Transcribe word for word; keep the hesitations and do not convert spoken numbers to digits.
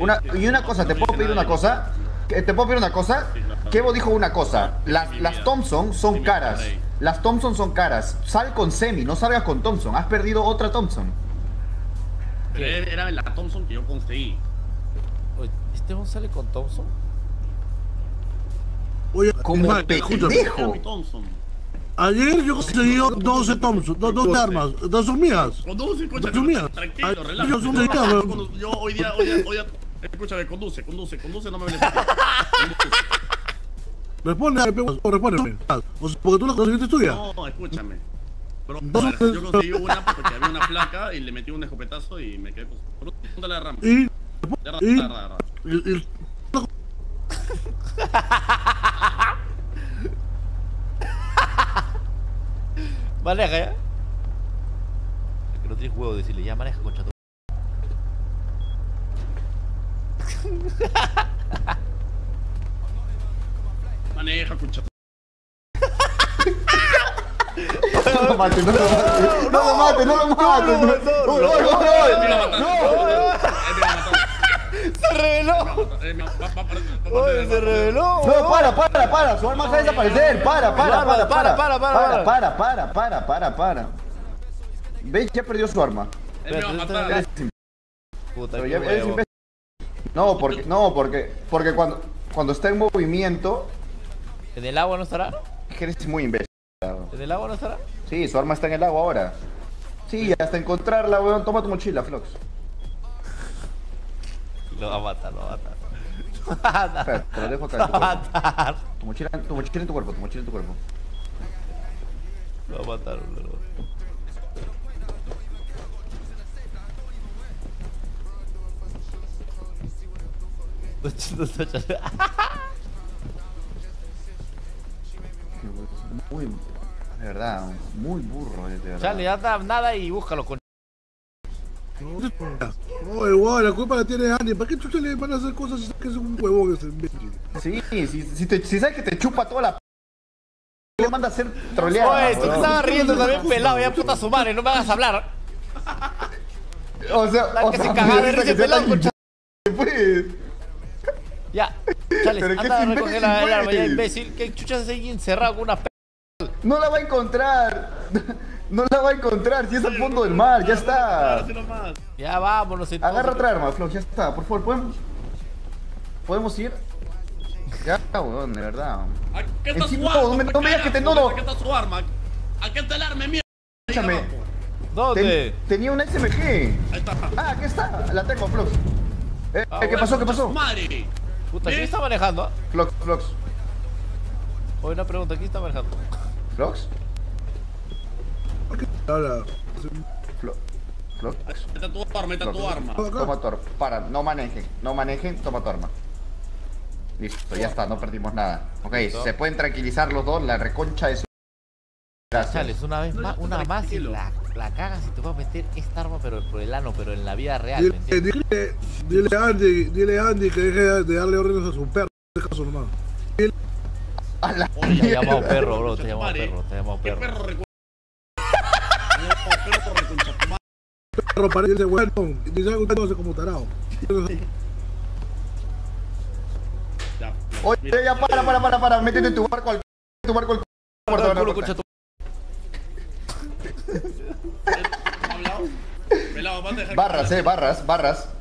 Una, y una cosa, te puedo pedir una cosa. Te puedo pedir una cosa. Kevo dijo una cosa. Las, las Thompson son caras. Las Thompson son caras. Sal con Semi, no salgas con Thompson. Has perdido otra Thompson. Pero era la Thompson que yo conseguí. Oye, ¿Esteban sale con Thompson? Oye, como pendejo. Ayer yo conseguí doce Thompson, doce armas, dos son mías. Conduce, escúchame, son mías. Tranquilo, relájate. Yo, yo, yo, yo hoy día, hoy día, hoy día, escúchame, conduce, conduce, conduce, no me vengas. Responde, o respóndeme. O sea, porque tú la conseguiste tuya. No, escúchame. Pero, ver, yo conseguí una porque había una placa y le metí un escopetazo y me quedé con... Pregúntale a Rama. Y... y... y... Maneja ya. Es que no tienes huevo de decirle, ya maneja con chato. Maneja con chato. No lo mates, no lo mates. No lo mates, no lo mates. No, no, no, no, no, no. Se reveló. Oye, se reveló. No, para, para, para. Su arma va a desaparecer. Para, para, para, para, para, para, para, para, para, para, para. ¿Veis? Ya perdió su arma. No, porque, no, porque, porque cuando, cuando está en movimiento. ¿En el agua no estará? Eres muy imbécil. ¿En el agua no estará? Sí, su arma está en el agua ahora. Sí, hasta encontrarla, weón. Toma tu mochila, Flocs. Lo va a matar, lo va a matar. Lo va a matar. Espera, te lo dejo acá. Lo va a matar. Tu mochila, tu mochila en tu cuerpo, tu mochila en tu cuerpo. Lo va a matar, boludo. Muy, de verdad, muy burro, de verdad. Chale, ya da nada y búscalo con. Oye, wow, la culpa la tiene Andy. ¿Para qué tú te le van a hacer cosas si que es un huevón ese imbécil? Sí, si, si, te, si sabes que te chupa toda la p... Le manda a hacer troleada. Oye, tú te estabas riendo también pelado, ya puta su madre, no me hagas hablar. O sea, o sea, se cagaba de risa pelado con ch... Ya, chale, anda a recoger la, la arma, ya imbécil. Que chucha se sigue encerrado con una p... No la va a encontrar. No la va a encontrar, si es al fondo del mar, ya está. Ya vámonos entonces. Agarra otra arma, Floc, ya está, por favor, ¿podemos? ¿Podemos ir? Ya está, weón, de verdad. ¿Qué está su arma? No me digas que te... No, no. ¿Qué está su arma? ¿A qué está el arma, mierda? Escúchame. ¿Dónde? Tenía una S M G. Ahí está. Ah, ¿qué está? La tengo, Floc. Eh, ¿qué pasó? ¿Qué pasó? Madre. Puta, ¿quién está manejando? Floc, Floc. Oye, una pregunta, ¿quién está manejando? ¿Floc? Hola. Flo, Flo. Meta tu arma, meta tu arma. Toma tu arma. Para, no manejen, no manejen, toma tu arma. Listo, ya está, no perdimos nada. Ok, se pueden tranquilizar los dos, la reconcha es... Gracias. Chales, una vez más, una más y la, la cagas y te vas a meter esta arma pero por el ano, pero en la vida real, ¿me entiendes? Dile, dile a Andy, dile a Andy que deje de darle órdenes a su perro, deja a su hermano. Te he llamado perro, bro, te he llamado perro, te he llamado perro. Perro parece ese hueón, dice algo entonces como tarado. Oye, ya para, para, para, para, métete en tu barco al tu barco al cuarto. Barras, eh, barras, barras.